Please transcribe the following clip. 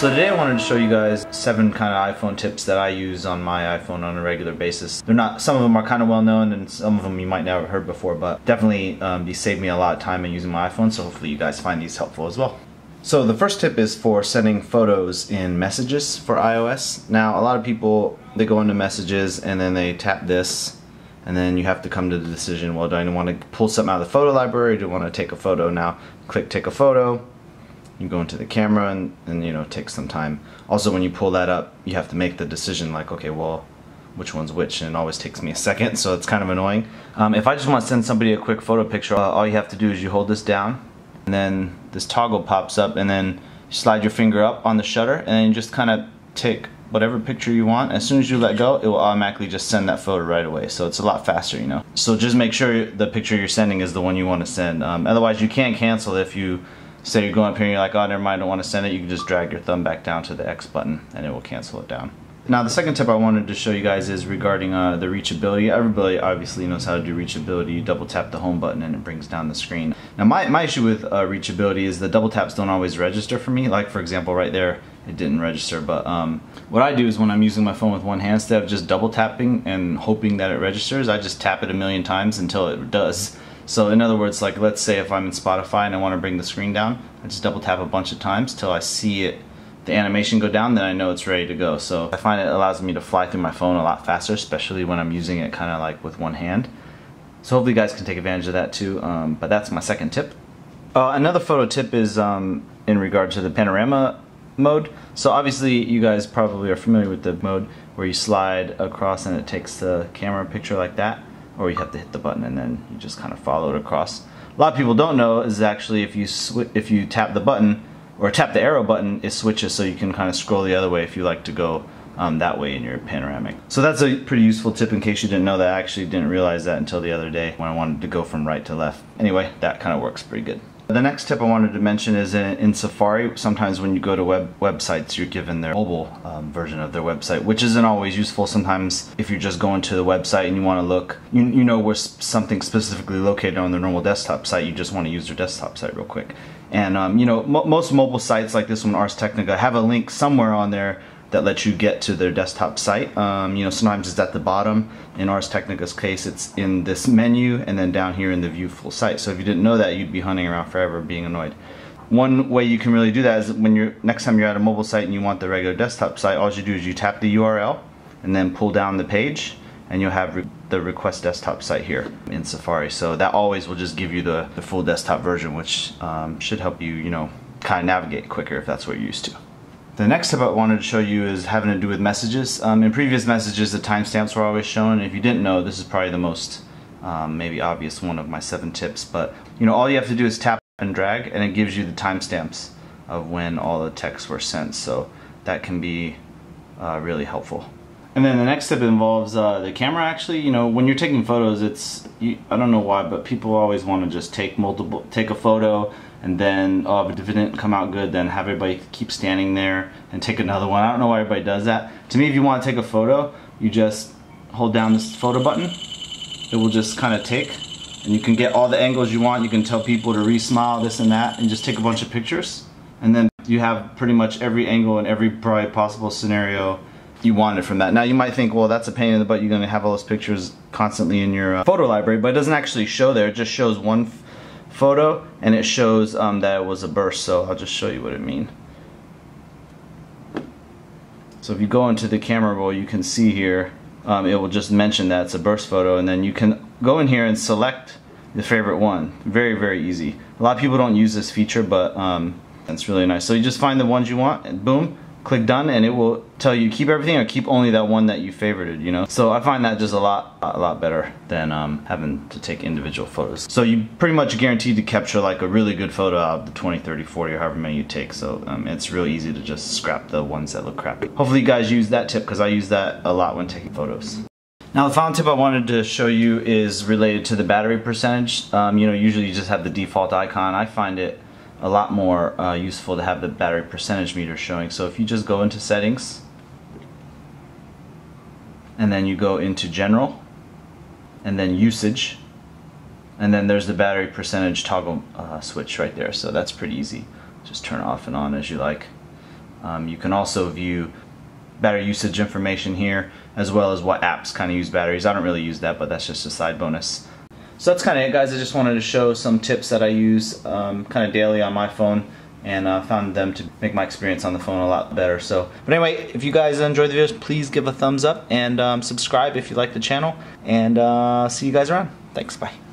So today I wanted to show you guys 7 kind of iPhone tips that I use on my iPhone on a regular basis. They're not, some of them are kind of well known and some of them you might never heard before, but definitely these saved me a lot of time in using my iPhone, so hopefully you guys find these helpful as well. So the first tip is for sending photos in Messages for iOS. Now a lot of people, they go into Messages and then they tap this, and then you have to come to the decision, well, do I want to pull something out of the photo library, or do I want to take a photo? Now click take a photo. You go into the camera and you know, it takes some time. Also, when you pull that up, you have to make the decision like, okay, well, which one's which? And it always takes me a second, so it's kind of annoying. If I just want to send somebody a quick photo picture, all you have to do is you hold this down, and then this toggle pops up, and then you slide your finger up on the shutter, and then you just kind of take whatever picture you want. As soon as you let go, it will automatically just send that photo right away. So it's a lot faster, you know. So just make sure the picture you're sending is the one you want to send. Otherwise, you can't cancel if you say you're going up here and you're like, oh, never mind, I don't want to send it. You can just drag your thumb back down to the X button and it will cancel it down. Now, the second tip I wanted to show you guys is regarding the reachability. Everybody obviously knows how to do reachability. You double tap the home button and it brings down the screen. Now, my issue with reachability is the double taps don't always register for me. Like, for example, right there, it didn't register. But what I do is when I'm using my phone with one hand, instead of just double tapping and hoping that it registers, I just tap it a million times until it does. So in other words, like let's say if I'm in Spotify and I want to bring the screen down, I just double tap a bunch of times till I see it, the animation go down, then I know it's ready to go. So I find it allows me to fly through my phone a lot faster, especially when I'm using it kind of like with one hand. So hopefully you guys can take advantage of that too, but that's my second tip. Another photo tip is in regard to the panorama mode. So obviously you guys probably are familiar with the mode where you slide across and it takes the camera picture like that. Or you have to hit the button and then you just kind of follow it across. A lot of people don't know is actually if you tap the button or tap the arrow button, it switches so you can kind of scroll the other way if you like to go that way in your panoramic. So that's a pretty useful tip in case you didn't know that. I actually didn't realize that until the other day when I wanted to go from right to left. Anyway, that kind of works pretty good. The next tip I wanted to mention is in Safari, sometimes when you go to websites, you're given their mobile version of their website, which isn't always useful. Sometimes if you're just going to the website and you want to look, you know where something specifically located on their normal desktop site, you just want to use their desktop site real quick. And you know, most mobile sites like this one, Ars Technica, have a link somewhere on there that lets you get to their desktop site. You know, sometimes it's at the bottom. In Ars Technica's case, it's in this menu and then down here in the view full site. So if you didn't know that, you'd be hunting around forever being annoyed. One way you can really do that is when you're next time you're at a mobile site and you want the regular desktop site, all you do is you tap the URL and then pull down the page and you'll have the request desktop site here in Safari. So that always will just give you the full desktop version, which should help you, you know, kind of navigate quicker if that's what you're used to. The next tip I wanted to show you is having to do with Messages. In previous Messages, the timestamps were always shown. If you didn't know, this is probably the most maybe obvious one of my 7 tips. But you know, all you have to do is tap and drag, and it gives you the timestamps of when all the texts were sent. So that can be really helpful. And then the next tip involves the camera. Actually, you know, when you're taking photos, I don't know why, but people always want to just take a photo and then, oh, but if it didn't come out good, then have everybody keep standing there and take another one. I don't know why everybody does that. To me, if you want to take a photo, you just hold down this photo button. It will just kind of take, and you can get all the angles you want. You can tell people to re-smile, this and that, and just take a bunch of pictures. And then you have pretty much every angle and every probably possible scenario you wanted from that. Now you might think, well, that's a pain in the butt, you're gonna have all those pictures constantly in your photo library, but it doesn't actually show there. It just shows one photo and it shows that it was a burst, so I'll just show you what it means. So if you go into the camera roll, you can see here, it will just mention that it's a burst photo, and then you can go in here and select your favorite one. Very, very easy. A lot of people don't use this feature, but it's really nice. So you just find the ones you want and boom, click done, and it will tell you keep everything or keep only that one that you favorited, you know? So I find that just a lot better than having to take individual photos. So you pretty much guaranteed to capture like a really good photo out of the 20, 30, 40, or however many you take. So it's real easy to just scrap the ones that look crappy. Hopefully you guys use that tip, because I use that a lot when taking photos. Now the final tip I wanted to show you is related to the battery percentage. You know, usually you just have the default icon. I find it a lot more useful to have the battery percentage meter showing. So if you just go into settings and then you go into general and then usage, and then there's the battery percentage toggle switch right there. So that's pretty easy. Just turn off and on as you like. You can also view battery usage information here, as well as what apps kind of use batteries. I don't really use that, but that's just a side bonus. So that's kind of it, guys. I just wanted to show some tips that I use kind of daily on my phone, and I found them to make my experience on the phone a lot better. So, but anyway, if you guys enjoyed the videos, please give a thumbs up and subscribe if you like the channel, and see you guys around. Thanks, bye.